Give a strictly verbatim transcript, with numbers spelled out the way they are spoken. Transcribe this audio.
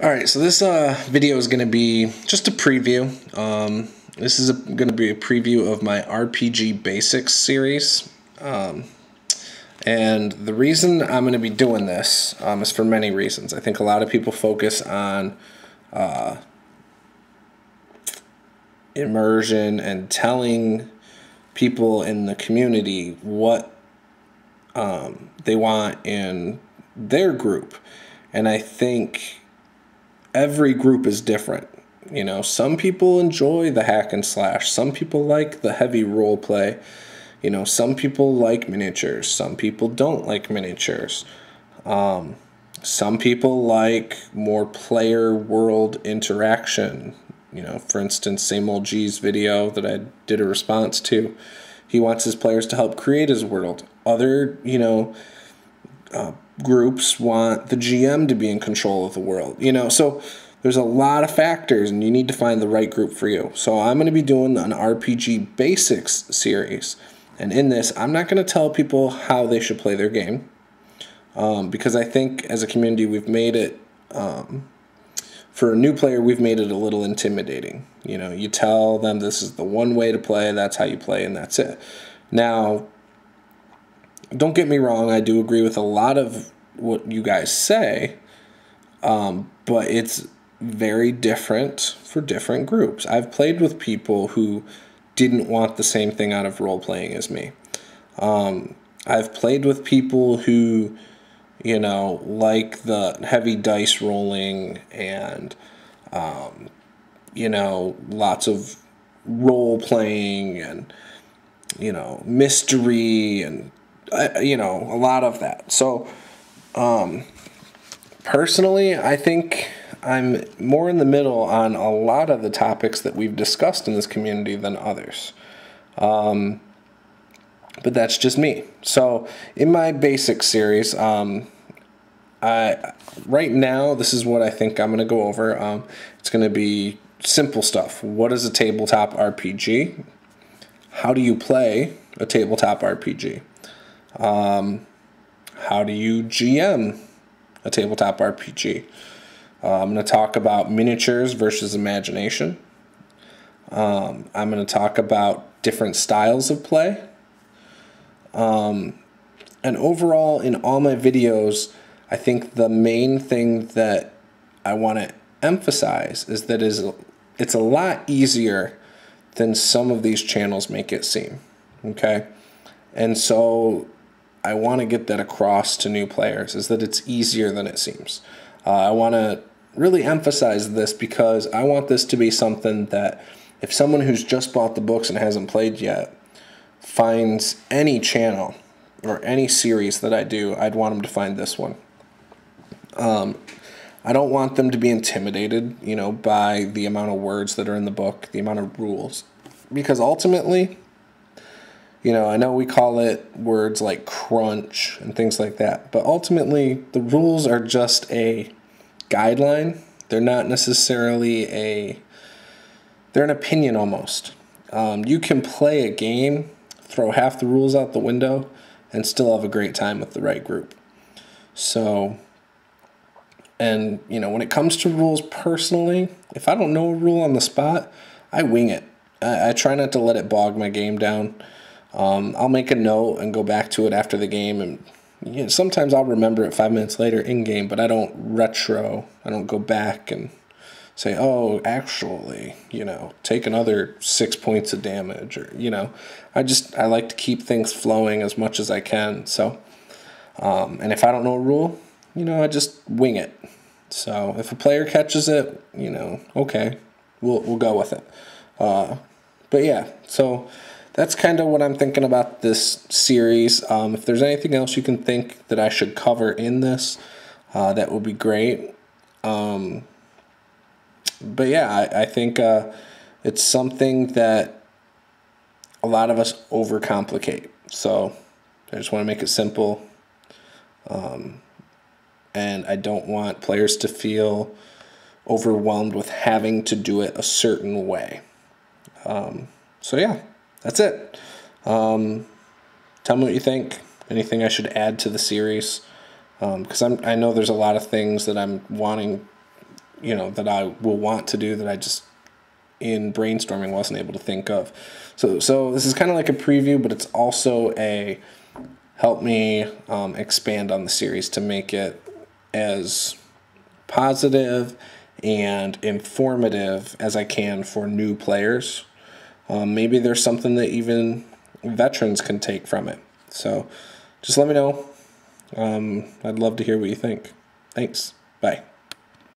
All right, so this uh, video is going to be just a preview. Um, this is going to be a preview of my R P G Basics series. Um, and the reason I'm going to be doing this um, is for many reasons. I think a lot of people focus on uh, immersion and telling people in the community what um, they want in their group. And I think every group is different. You know, some people enjoy the hack and slash. Some people like the heavy role play. You know, some people like miniatures. Some people don't like miniatures. Um, some people like more player world interaction. You know, for instance, same old G's video that I did a response to. He wants his players to help create his world. Other, you know, uh, groups want the G M to be in control of the world, you know, so there's a lot of factors and you need to find the right group for you. So I'm going to be doing an R P G Basics series, and in this I'm not going to tell people how they should play their game, um, because I think as a community we've made it, um, for a new player we've made it a little intimidating. You know, you tell them this is the one way to play, that's how you play, and that's it. Now, don't get me wrong, I do agree with a lot of what you guys say, um, but it's very different for different groups. I've played with people who didn't want the same thing out of role-playing as me. Um, I've played with people who, you know, like the heavy dice rolling and, um, you know, lots of role-playing and, you know, mystery and Uh, you know, a lot of that. So, um, personally, I think I'm more in the middle on a lot of the topics that we've discussed in this community than others. Um, but that's just me. So, in my basic series, um, I, right now, this is what I think I'm going to go over. Um, it's going to be simple stuff. What is a tabletop R P G? How do you play a tabletop R P G? Um, how do you G M a tabletop R P G? Uh, I'm going to talk about miniatures versus imagination. Um, I'm going to talk about different styles of play. Um, and overall, in all my videos, I think the main thing that I want to emphasize is that is it's a lot easier than some of these channels make it seem. Okay? And so I want to get that across to new players, is that it's easier than it seems. Uh, I want to really emphasize this because I want this to be something that if someone who's just bought the books and hasn't played yet finds any channel or any series that I do, I'd want them to find this one. Um, I don't want them to be intimidated, you know, by the amount of words that are in the book, the amount of rules, because ultimately, you know, I know we call it words like crunch and things like that, but ultimately the rules are just a guideline. They're not necessarily a, they're an opinion almost. Um, you can play a game, throw half the rules out the window, and still have a great time with the right group. So, and you know, when it comes to rules personally, if I don't know a rule on the spot, I wing it. I, I try not to let it bog my game down. Um, I'll make a note and go back to it after the game, and you know, sometimes I'll remember it five minutes later in game, but I don't retro, I don't go back and say, oh, actually, you know, take another six points of damage, or, you know, I just, I like to keep things flowing as much as I can, so, um, and if I don't know a rule, you know, I just wing it, so if a player catches it, you know, okay, we'll, we'll go with it, uh, but yeah, so that's kind of what I'm thinking about this series. Um, if there's anything else you can think that I should cover in this, uh, that would be great. Um, but yeah, I, I think uh, it's something that a lot of us overcomplicate. So I just want to make it simple. Um, and I don't want players to feel overwhelmed with having to do it a certain way. Um, so yeah. That's it. Um, tell me what you think. Anything I should add to the series? Because um, I know there's a lot of things that I'm wanting you know, that I will want to do that I just in brainstorming wasn't able to think of. So, so this is kind of like a preview, but it's also a help me um, expand on the series to make it as positive and informative as I can for new players. Um, maybe there's something that even veterans can take from it. So just let me know. Um, I'd love to hear what you think. Thanks. Bye.